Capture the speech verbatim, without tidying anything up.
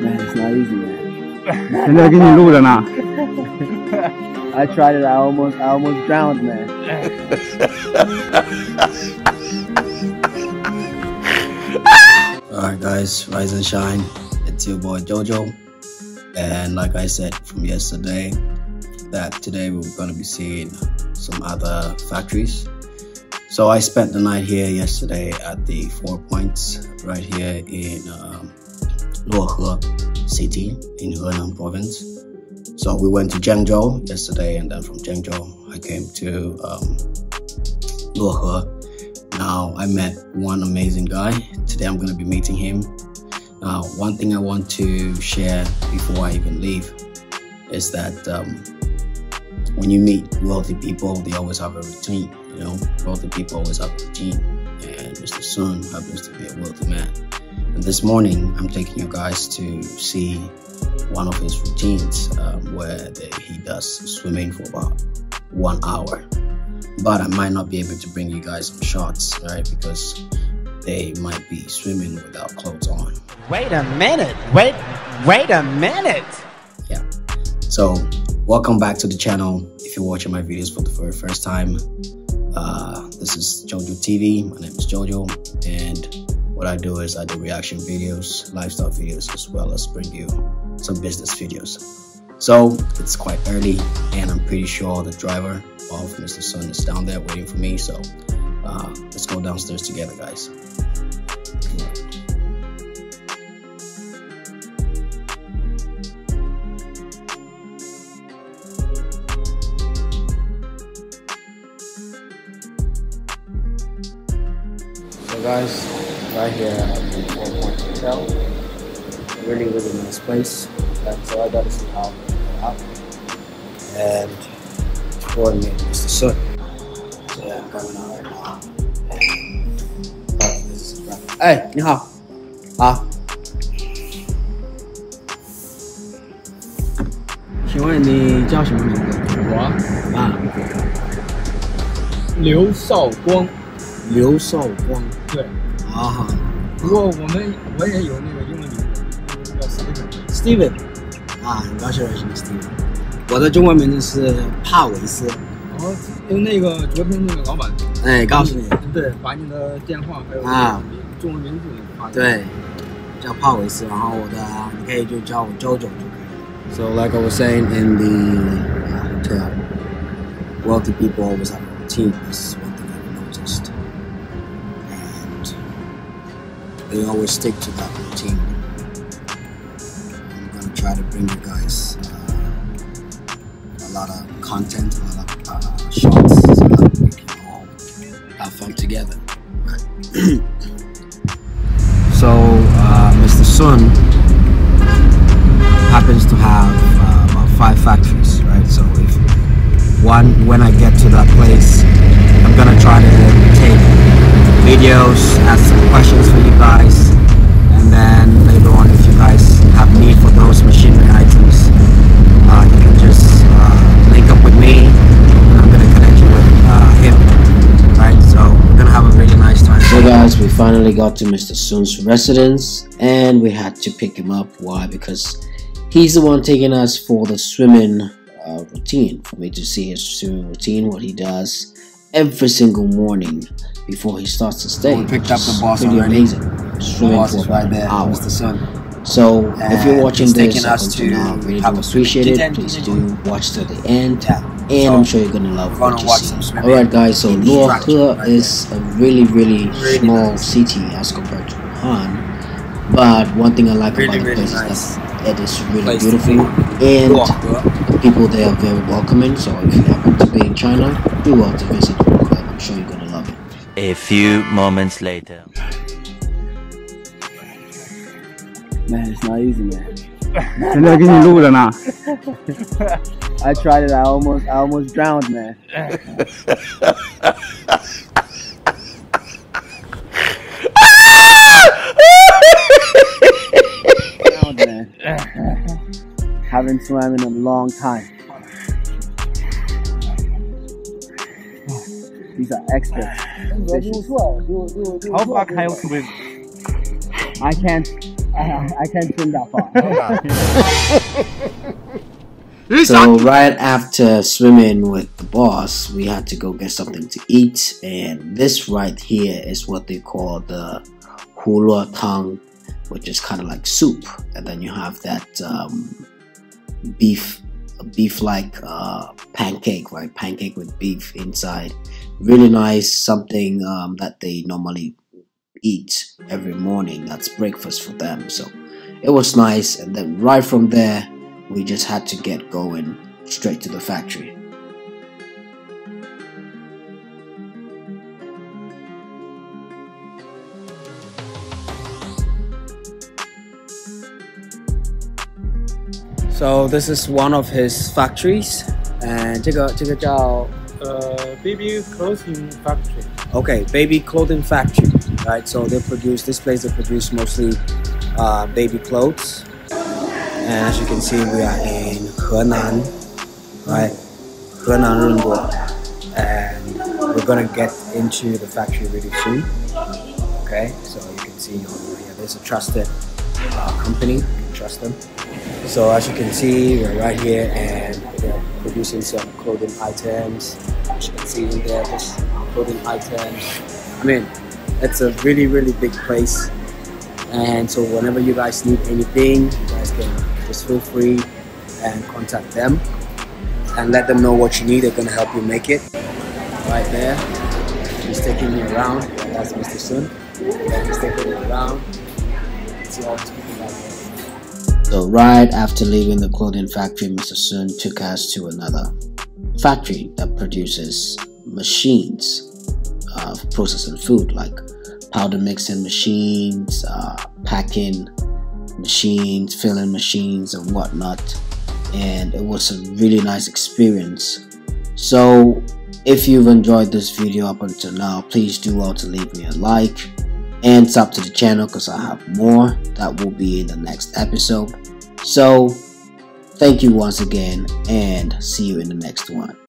That's not easy, man.现在给你录着呢。I tried it. I almost, I almost drowned, man. Alright, guys, rise and shine. It's your boy Jojo, and like I said from yesterday, that today we're gonna be seeing some other factories. So I spent the night here yesterday at the Four Points right here in um, Luohe city in Hunan province. So we went to Zhengzhou yesterday, and then from Zhengzhou I came to um, Luohe. Now I met one amazing guy. Today I'm going to be meeting him. Now one thing I want to share before I even leave is that um, when you meet wealthy people, they always have a routine. You know, wealthy people always have a routine, and Mister Sun happens to be a wealthy man. And this morning, I'm taking you guys to see one of his routines um, where the, he does swimming for about one hour. But I might not be able to bring you guys some shots, right? Because they might be swimming without clothes on. Wait a minute! Wait, wait a minute! Yeah. So, welcome back to the channel. If you're watching my videos for the very first time, Uh, this is Jojo T V. My name is Jojo, and what I do is I do reaction videos, lifestyle videos, as well as bring you some business videos. So it's quite early, and I'm pretty sure the driver of Mister Sun is down there waiting for me. So uh, let's go downstairs together, guys. Guys, right here at the Four Points Hotel. Really, really nice place. And so I got to see how we went out and coordinate Mister Sun. So yeah, I'm coming out right now. And part of this is right. Hey, you how? Ah. Liu Shao Guang. 刘少光，对，啊，不过我们我也有那个英文名字，叫 Steven，Steven， 啊，很高兴认识你 Steven， 我的中文名字是帕维斯。哦，用那个昨天那个老板，哎，告诉你，对，把你的电话还有啊中文名字发给我。对，叫帕维斯，然后我的你可以就叫我 Jojo 就可以。So like I was saying in the hotel, wealthy people always have a routine. This is one thing I've noticed. They always stick to that routine. I'm gonna try to bring you guys uh, a lot of content, a lot of uh, shots, so that we can all have fun together. Right. So uh, Mister Sun happens to have uh, about five factories, right? So if one, when I get to that place, I'm gonna try to take videos, ask some questions for you guys, and then later on, if you guys have need for those machinery items, uh, you can just uh, link up with me, and I'm gonna connect you with uh, him. Right, so we're gonna have a really nice time. So guys, we finally got to Mister Sun's residence, and we had to pick him up. Why? Because he's the one taking us for the swimming uh, routine. For me to see his swimming routine, what he does every single morning before he starts his day. We picked up the boss already. Amazing. The boss is right there, Mister Sun. So and if you're watching this up until now, really do appreciate it. Please do watch till the end, yeah. And so I'm sure you're gonna love what you see. Alright guys, so Luohe right is a really really, really small nice. city as compared to Wuhan, but one thing I like really, about the really place nice. is that it is really place beautiful, and the people there are very welcoming. So if you happen to be in China, do well to visit Luohe. I'm sure you're gonna love it. A few moments later. Man, it's not easy, man. I tried it. I almost, I almost drowned, man. drowned, man. Haven't swam in a long time. These are experts. How far can you swim? I can't. I, I can't swim that far. So right after swimming with the boss, we had to go get something to eat, and this right here is what they call the hula tang, which is kind of like soup, and then you have that um, beef beef-like uh, pancake, right? Pancake with beef inside. Really nice, something um, that they normally eat every morning. That's breakfast for them, so it was nice. And then right from there, we just had to get going straight to the factory. So this is one of his factories, and 这个这个叫呃 baby clothing factory. Okay, baby clothing factory, right? So they produce this place. They produce mostly uh, baby clothes, and as you can see, we are in Henan, right? Henan, and we're gonna get into the factory really soon. Okay, so you can see over here, there's a trusted uh, company. Trust them. So as you can see, we're right here and they're producing some clothing items. As you can see, they're just clothing items. I mean, it's a really, really big place. And so whenever you guys need anything, you guys can just feel free and contact them and let them know what you need. They're gonna help you make it. Right there, he's taking me around. That's Mister Sun. And he's taking me around. See all these people out there. So right after leaving the clothing factory, Mister Sun took us to another factory that produces machines uh, for processing food, like powder mixing machines, uh, packing machines, filling machines and whatnot. And it was a really nice experience. So if you've enjoyed this video up until now, please do well to leave me a like and sub to the channel, because I have more that will be in the next episode. So thank you once again, and see you in the next one.